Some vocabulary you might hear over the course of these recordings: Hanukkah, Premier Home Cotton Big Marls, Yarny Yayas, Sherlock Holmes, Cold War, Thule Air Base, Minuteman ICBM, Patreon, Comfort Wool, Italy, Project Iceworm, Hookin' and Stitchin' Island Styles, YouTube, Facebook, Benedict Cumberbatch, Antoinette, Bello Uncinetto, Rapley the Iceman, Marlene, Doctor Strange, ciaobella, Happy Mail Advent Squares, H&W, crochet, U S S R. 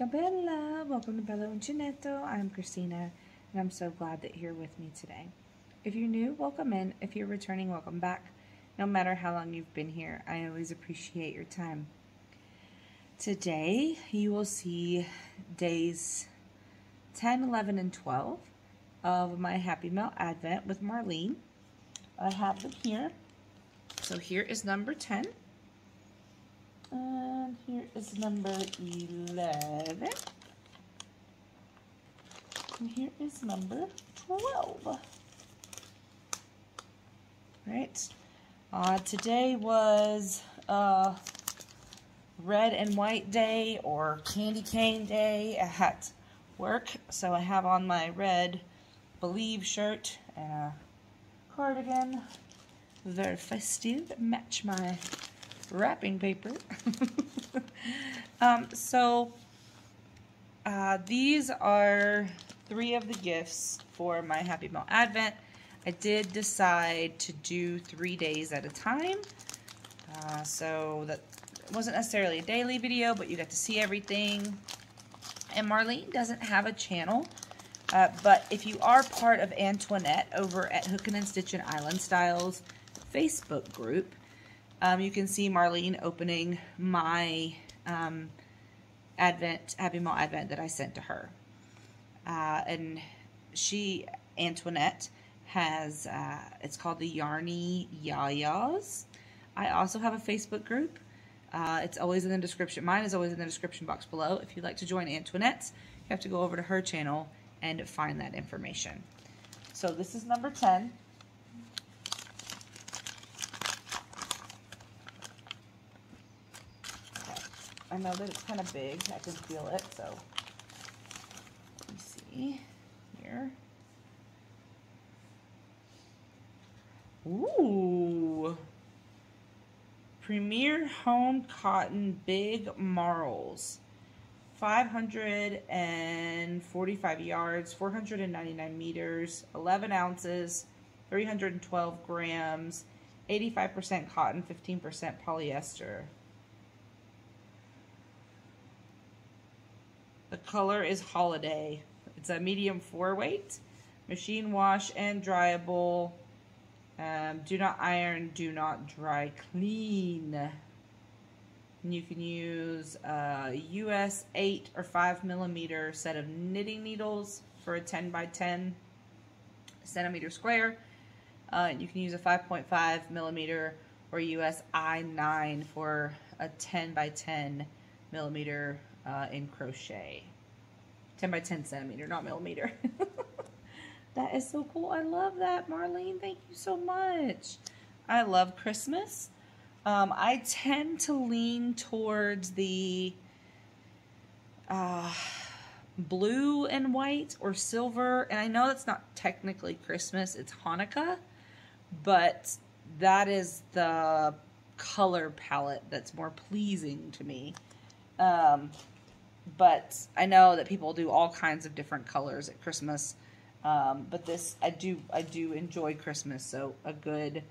Ciao Bella! Welcome to Bello Uncinetto. I'm Christina, and I'm so glad that you're with me today. If you're new, welcome in. If you're returning, welcome back. No matter how long you've been here, I always appreciate your time. Today, you will see days 10, 11, and 12 of my Happy Mail Advent with Marlene. I have them here. So here is number 10. And here is number 11. And here is number 12. All right. Today was red and white day or candy cane day at work. So I have on my red Believe shirt and a cardigan. Very festive. Match my wrapping paper. These are three of the gifts for my Happy Mail Advent. I did decide to do 3 days at a time, so that wasn't necessarily a daily video, but you got to see everything. And Marlene doesn't have a channel, but if you are part of Antoinette over at Hookin' and Stitchin' Island Styles Facebook group, you can see Marlene opening my Happy Mail Advent that I sent to her. And Antoinette, has, it's called the Yarny Yayas. I also have a Facebook group. It's always in the description. Mine is always in the description box below. If you'd like to join Antoinette's, you have to go over to her channel and find that information. So this is number 10. I know that it's kind of big. I can feel it, so let me see here. Ooh. Premier Home Cotton Big Marls. 545 yards, 499 meters, 11 ounces, 312 grams, 85% cotton, 15% polyester. The color is holiday. It's a medium 4 weight, machine wash and dryable. Do not iron, do not dry clean. And you can use a US 8 or 5 millimeter set of knitting needles for a 10 by 10 centimeter square. You can use a 5.5 millimeter or US I9 for a 10 by 10 millimeter in crochet. 10 by 10 centimeter, not millimeter. That is so cool. I love that, Marlene. Thank you so much. I love Christmas. I tend to lean towards the blue and white or silver. And I know that's not technically Christmas. It's Hanukkah. But that is the color palette that's more pleasing to me. But I know that people do all kinds of different colors at Christmas. But this, I do enjoy Christmas, so a good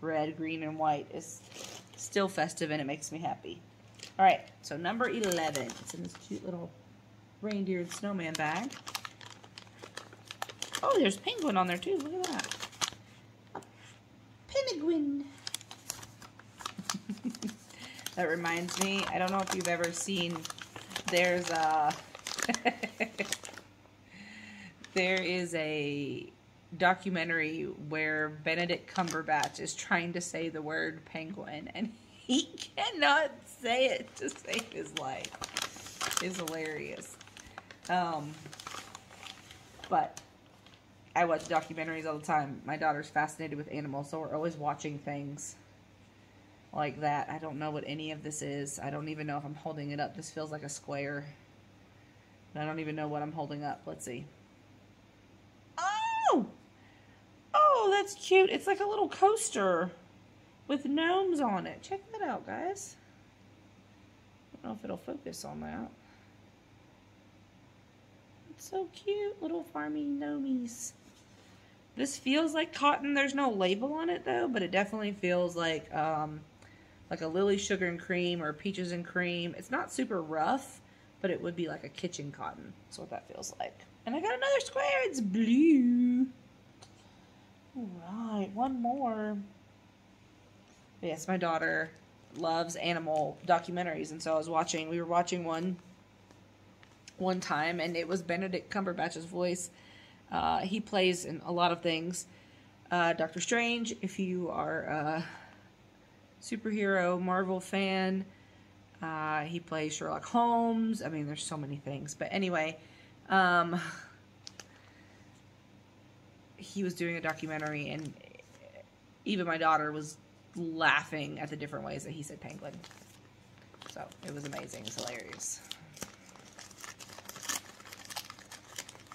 red, green, and white is still festive and it makes me happy. All right, so number 11. It's in this cute little reindeer and snowman bag. Oh, there's penguin on there too. Look at that. A penguin. That reminds me, I don't know if you've ever seen, there's a... There is a documentary where Benedict Cumberbatch is trying to say the word penguin, and he cannot say it to save his life. It's hilarious. But I watch documentaries all the time. My daughter's fascinated with animals, so we're always watching things like that. I don't know what any of this is. I don't even know if I'm holding it up. This feels like a square. I don't even know what I'm holding up. Let's see. That's cute. It's like a little coaster with gnomes on it. Check that out, guys. I don't know if it'll focus on that. It's so cute. Little farming gnomies. This feels like cotton. There's no label on it, though, but it definitely feels like a Lily Sugar and Cream or Peaches and Cream. It's not super rough, but it would be like a kitchen cotton. That's what that feels like. And I got another square. It's blue. All right, one more. But yes, my daughter loves animal documentaries, and so I was watching. We were watching one time, and it was Benedict Cumberbatch's voice. He plays in a lot of things. Doctor Strange, if you are a superhero Marvel fan. He plays Sherlock Holmes. I mean, there's so many things. But anyway, he was doing a documentary, and even my daughter was laughing at the different ways that he said penguin. So it was amazing. It was hilarious.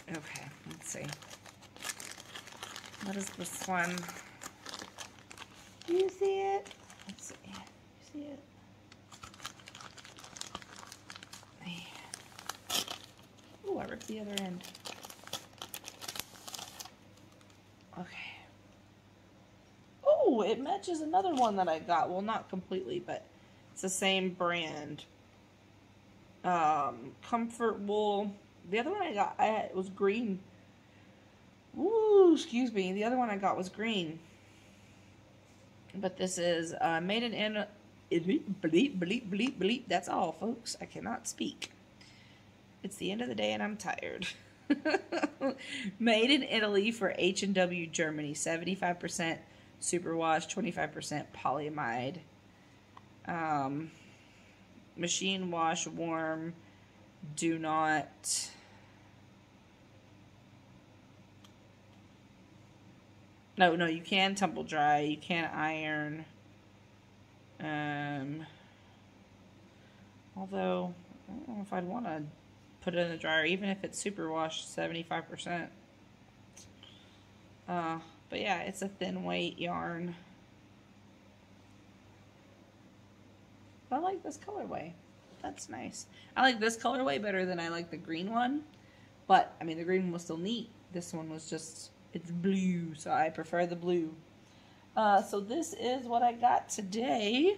Okay, let's see. What is this one? Do you see it? Let's see. Do you see it? Ooh, I ripped the other end. Okay. Oh, it matches another one that I got. Well, not completely, but it's the same brand. Comfort Wool. The other one I got was green. Ooh, excuse me. The other one I got was green. But this is made in Anna. Bleep, bleep, bleep, bleep. That's all, folks. I cannot speak. It's the end of the day and I'm tired. Made in Italy for H&W Germany. 75% superwash, 25% polyamide. Machine wash, warm. Do not... No, you can tumble dry. You can iron. Although, I don't know if I'd want to put it in the dryer, even if it's super washed, 75%. But yeah, it's a thin weight yarn. I like this colorway. That's nice. I like this colorway better than I like the green one. But, I mean, the green one was still neat. This one was just, it's blue, so I prefer the blue. So this is what I got today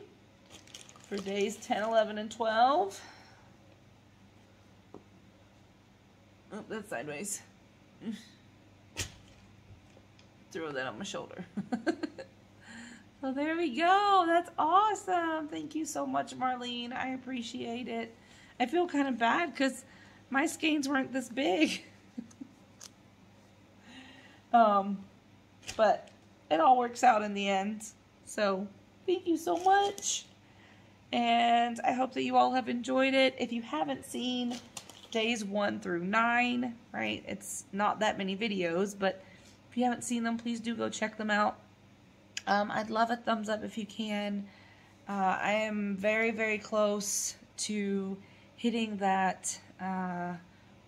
for days 10, 11, and 12. Oh, that's sideways. Throw that on my shoulder. So there we go. That's awesome. Thank you so much, Marlene. I appreciate it. I feel kind of bad because my skeins weren't this big. But it all works out in the end. So thank you so much. And I hope that you all have enjoyed it. If you haven't seen days 1 through 9, right? It's not that many videos, but if you haven't seen them, please do go check them out. I'd love a thumbs up if you can. I am very, very close to hitting that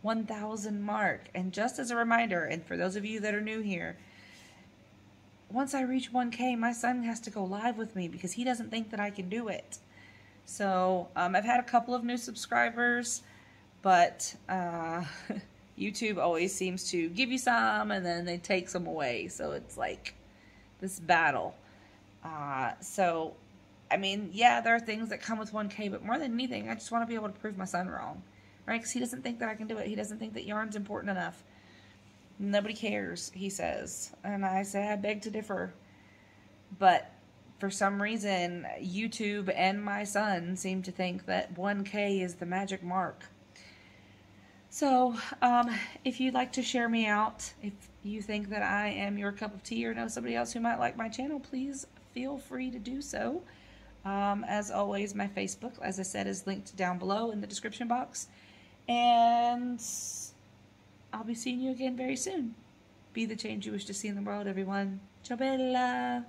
1,000 mark. And just as a reminder, and for those of you that are new here, once I reach 1K, my son has to go live with me because he doesn't think that I can do it. So I've had a couple of new subscribers. But YouTube always seems to give you some, and then they take some away. So it's like this battle. So, I mean, yeah, there are things that come with 1K, but more than anything, I just want to be able to prove my son wrong. Right? Because he doesn't think that I can do it. He doesn't think that yarn's important enough. Nobody cares, he says. And I say, I beg to differ. But for some reason, YouTube and my son seem to think that 1K is the magic mark. So, if you'd like to share me out, if you think that I am your cup of tea or know somebody else who might like my channel, please feel free to do so. As always, my Facebook, as I said, is linked down below in the description box. And I'll be seeing you again very soon. Be the change you wish to see in the world, everyone. Ciao bella!